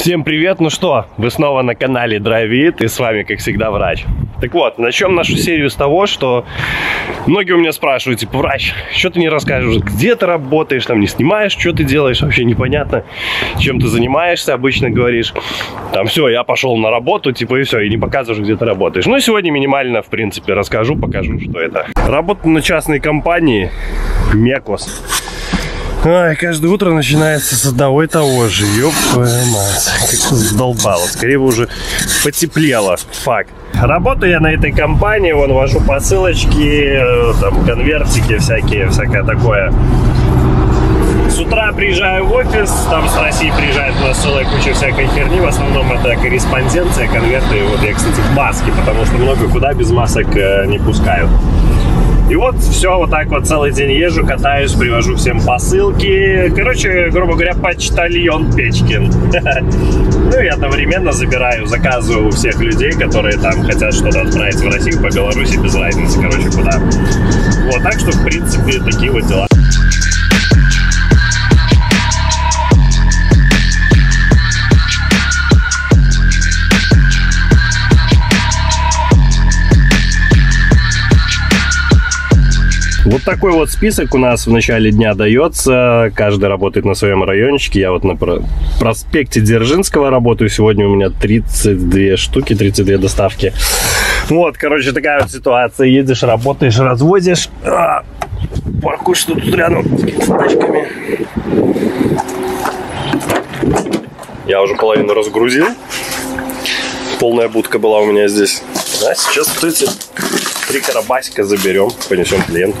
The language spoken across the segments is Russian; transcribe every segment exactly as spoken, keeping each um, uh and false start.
Всем привет! Ну что, вы снова на канале Drive It, и с вами, как всегда, врач. Так вот, начнем нашу серию с того, что многие у меня спрашивают, типа, врач, что ты мне расскажешь, где ты работаешь, там не снимаешь, что ты делаешь, вообще непонятно, чем ты занимаешься, обычно говоришь, там все, я пошел на работу, типа, и все, и не показываешь, где ты работаешь. Ну, сегодня минимально, в принципе, расскажу, покажу, что это. Работаю на частной компании Мекос. Ай, каждое утро начинается с одного и того же. Ёб твою мать, как-то задолбало. Скорее бы уже потеплело. Факт. Работаю я на этой компании, вон вожу посылочки, там конвертики всякие, всякое такое. С утра приезжаю в офис, там с России приезжает у нас целая куча всякой херни. В основном это корреспонденция, конверты. Вот я, кстати, в маске, потому что много куда без масок не пускают. И вот все, вот так вот целый день езжу, катаюсь, привожу всем посылки. Короче, грубо говоря, почтальон Печкин. Ну и одновременно забираю, заказываю у всех людей, которые там хотят что-то отправить в Россию, по Беларуси, без разницы, короче, куда. Вот, так что, в принципе, такие вот дела. Вот такой вот список у нас в начале дня дается. Каждый работает на своем райончике. Я вот на проспекте Дзержинского работаю. Сегодня у меня тридцать две штуки, тридцать две доставки. Вот, короче, такая вот ситуация. Едешь, работаешь, развозишь. А, паркуешь тут рядом с тачками. Я уже половину разгрузил. Полная будка была у меня здесь. А сейчас тридцать три карабасика заберем, понесем клиенту.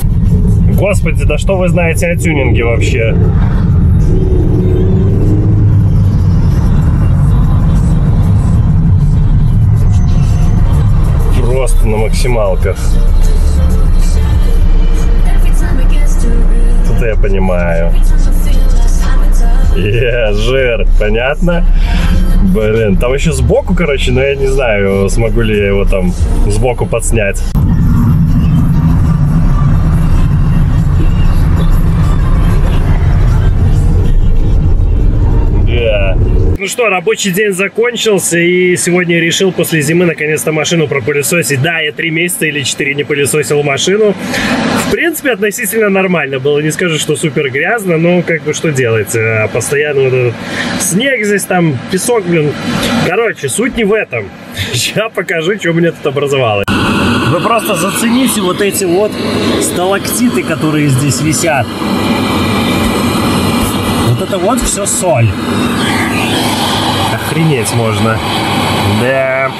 Господи, да что вы знаете о тюнинге вообще? Просто на максималках. Это я понимаю. Е, жир, понятно? Блин, там еще сбоку, короче, но я не знаю, смогу ли я его там сбоку подснять. Ну что, рабочий день закончился, и сегодня я решил после зимы наконец-то машину пропылесосить. Да, я три месяца или четыре не пылесосил машину. В принципе, относительно нормально было. Не скажу, что супер грязно, но как бы что делать? Постоянно вот этот снег здесь, там песок, блин. Короче, суть не в этом. Я покажу, что у меня тут образовалось. Вы просто зацените вот эти вот сталактиты, которые здесь висят. Вот это вот все соль. Охренеть можно. Да.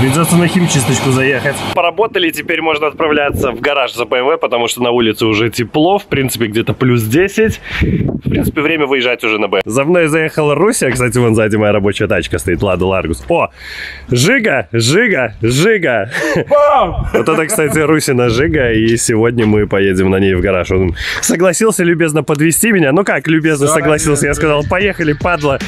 Придется на химчисточку заехать. Поработали, теперь можно отправляться в гараж за бэ эм вэ, потому что на улице уже тепло. В принципе, где-то плюс десять. В принципе, время выезжать уже на бэ эм вэ. За мной заехала Руся. Кстати, вон сзади моя рабочая тачка стоит. Лада Ларгус. О! Жига! Жига! Жига! Бам! Вот это, кстати, Русина Жига. И сегодня мы поедем на ней в гараж. Он согласился любезно подвести меня. Ну как, любезно согласился. Я сказал, поехали, падла.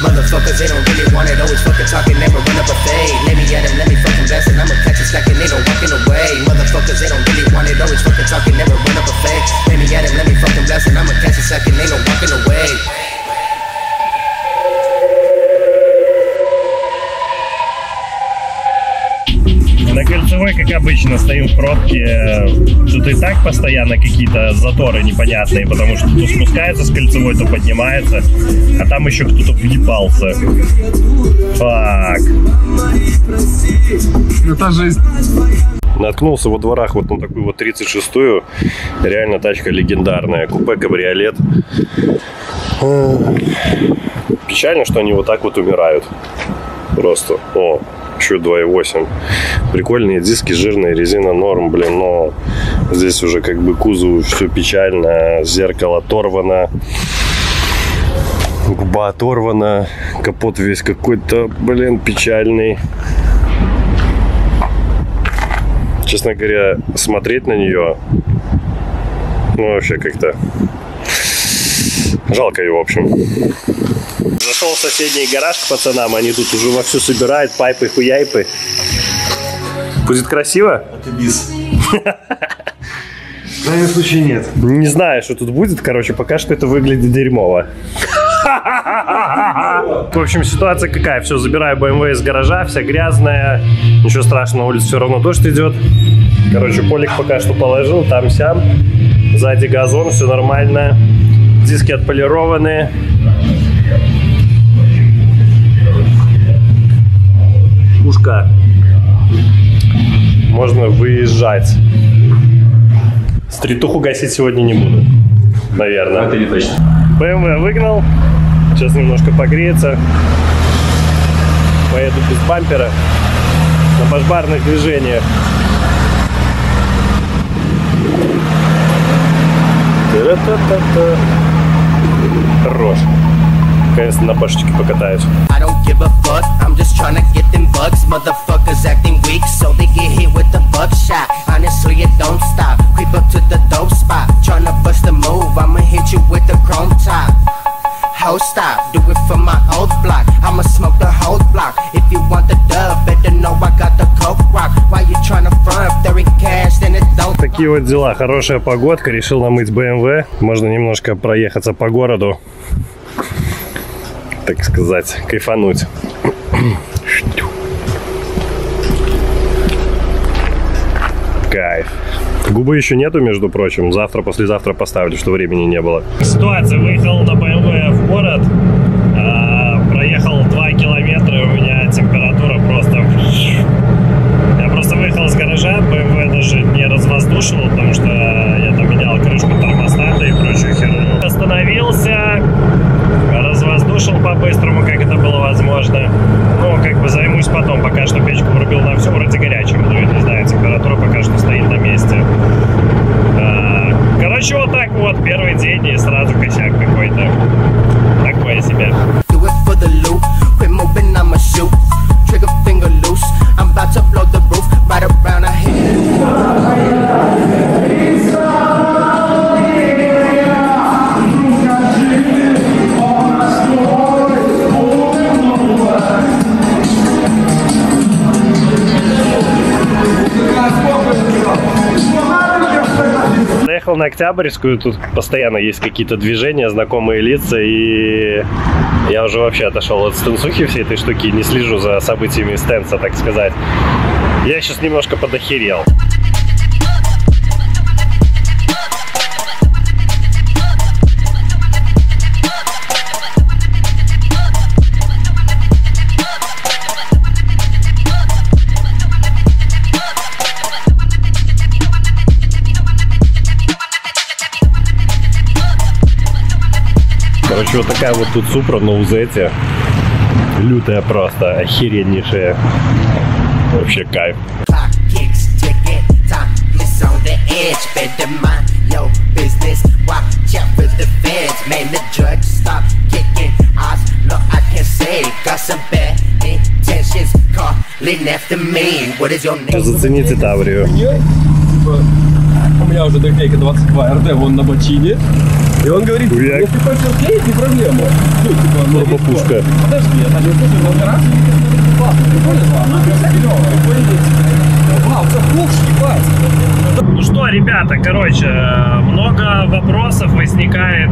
Motherfuckers, they don't really want it, always fucking talking, never run up a fade. Let me at him, let me fucking blast it, I'ma catch it slacking, they don't walking away. Motherfuckers, they don't really want it, always fucking talking, never run up a fade. Let me at him, let me fucking blast it, I'ma catch it slacking, they don't walking away. На Кольцевой, как обычно, стоим в пробке. Тут и так постоянно какие-то заторы непонятные, потому что кто спускается с Кольцевой, то поднимается, а там еще кто-то въебался. Фак. Это жизнь. Наткнулся во дворах вот на такую вот тридцать шестую. Реально тачка легендарная. Купе, кабриолет. печально, что они вот так вот умирают. Просто. О, еще два и восемь. Прикольные диски, жирные, резина норм, блин, но здесь уже как бы кузову все печально. Зеркало оторвано. Губа оторвана. Капот весь какой-то, блин, печальный. Честно говоря, смотреть на нее, ну, вообще как-то жалко ее, в общем. Зашел в соседний гараж к пацанам, они тут уже вовсю собирают пайпы, хуяйпы. Будет красиво? Это бис. В крайнем случае нет. Не знаю, что тут будет, короче, пока что это выглядит дерьмово. В общем, ситуация какая? Все, забираю бэ эм вэ из гаража, вся грязная. Ничего страшного, на улице все равно дождь идет. Короче, полик пока что положил, там-сям. Сзади газон, все нормально. Диски отполированы. Ушка. Можно выезжать. Стритуху гасить сегодня не буду. Наверное. Это не точно. бэ эм вэ выгнал. Сейчас немножко погреется. Поеду без бампера. На башбарных движениях. Хорош. Конечно, на башечке покатаюсь. Stop, do it for my old block. I'ma smoke the whole block. If you want the dub, better know I got the coke rock. Why you tryna front if there ain't cash, then it don't. Такие вот дела. Хорошая погодка. Решил намыть бэ эм вэ. Можно немножко проехаться по городу. Так сказать, кайфануть. Кайф. Губы еще нету, между прочим. Завтра, послезавтра поставлю, что времени не было. Ситуация. Выехал на бэ эм вэ в город. А, проехал два километра, и у меня температура просто... Я просто выехал из гаража, бэ эм вэ даже не развоздушил, потому что я там менял крышку термостата и прочую херню. Остановился, развоздушил по-быстрому, как это было возможно. Но как бы займусь потом. Пока что печку врубил на всю, вроде горячим дует, не знаю, температура пока что стоит на месте. Короче, вот так вот, первый день и сразу косяк какой-то. Такое себе. На Октябрьскую, тут постоянно есть какие-то движения, знакомые лица, и я уже вообще отошел от стенсухи всей этой штуки, не слежу за событиями стенса, так сказать. Я сейчас немножко подохерел. Короче, вот такая вот тут Супра на Узете. Лютая просто, охереннейшая. Вообще кайф. Зацените Таврию. У меня уже трехлейка двадцать два эр дэ, вон на бочине. И он говорит, если хочешь леять, не проблема. Турбопушка. Подожди, я начал слушать, но гараж, это классно, прикольно, классно. Ну, пятьдесят миллионов, прикольно. Вау, это фуш, ебать. Ну что, ребята, короче, много вопросов возникает.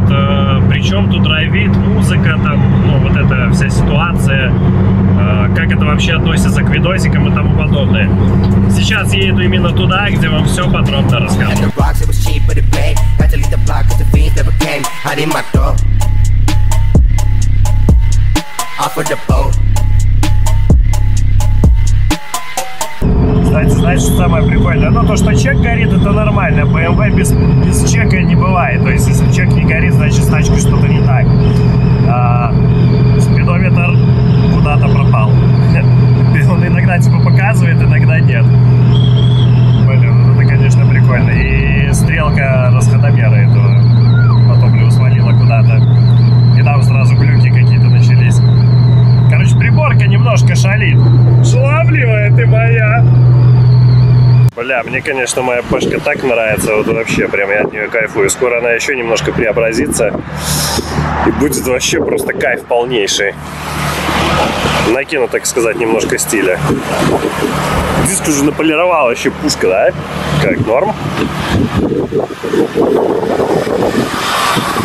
Причем тут Drive It, музыка, там, ну, вот эта вся ситуация. Как это вообще относится к видосикам и тому подобное. Сейчас я еду именно туда, где вам все подробно расскажу. Кстати, знаешь, что самое прикольное? Ну, то, что чек горит, это нормально. бэ эм вэ без, без чека не бывает. То есть, если чек не горит, значит, с тачкой что-то не так. немножко шалит. Шаловливая ты моя. Бля, мне, конечно, моя пешка так нравится. Вот вообще, прям я от нее кайфую. Скоро она еще немножко преобразится. И будет вообще просто кайф полнейший. Накину, так сказать, немножко стиля. Диск уже наполировал, еще пушка, да? Как норм.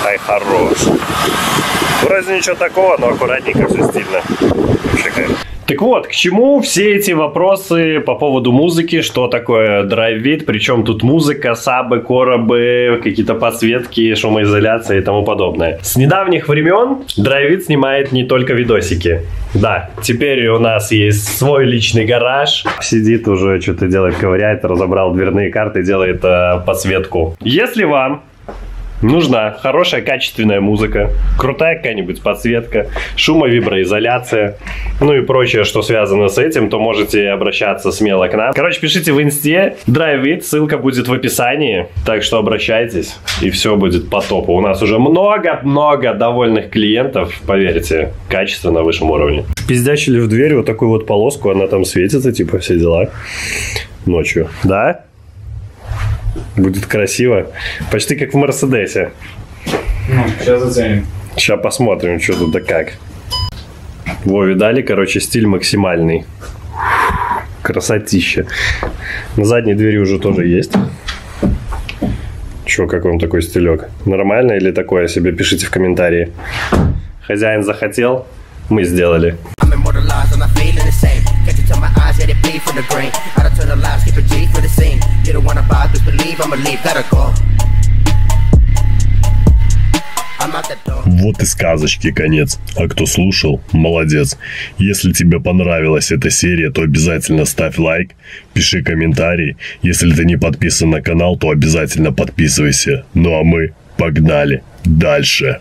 Ай, хорош. Вроде ничего такого, но аккуратненько, все стильно. Вообще кайф. Так вот, к чему все эти вопросы по поводу музыки, что такое Drive It, причем тут музыка, сабы, коробы, какие-то подсветки, шумоизоляция и тому подобное. С недавних времен Drive It снимает не только видосики. Да, теперь у нас есть свой личный гараж. Сидит уже, что-то делает, ковыряет, разобрал дверные карты, делает э, подсветку. Если вам нужна хорошая качественная музыка, крутая какая-нибудь подсветка, шумо-виброизоляция, ну и прочее, что связано с этим, то можете обращаться смело к нам. Короче, пишите в инсте Drive It, ссылка будет в описании, так что обращайтесь, и все будет по топу. У нас уже много-много довольных клиентов, поверьте, качество на высшем уровне. Пиздячили в дверь вот такую вот полоску, она там светится, типа все дела, ночью, да? Будет красиво. Почти как в Мерседесе. Ну, сейчас заценим. Сейчас посмотрим, что тут да как. Во, видали, короче, стиль максимальный. Красотища. На задней двери уже тоже есть. Че, как вам такой стилек? Нормально или такое себе? Пишите в комментарии. Хозяин захотел, мы сделали. Вот и сказочки конец. А кто слушал, молодец. Если тебе понравилась эта серия, то обязательно ставь лайк, пиши комментарий. Если ты не подписан на канал, то обязательно подписывайся. Ну а мы погнали дальше.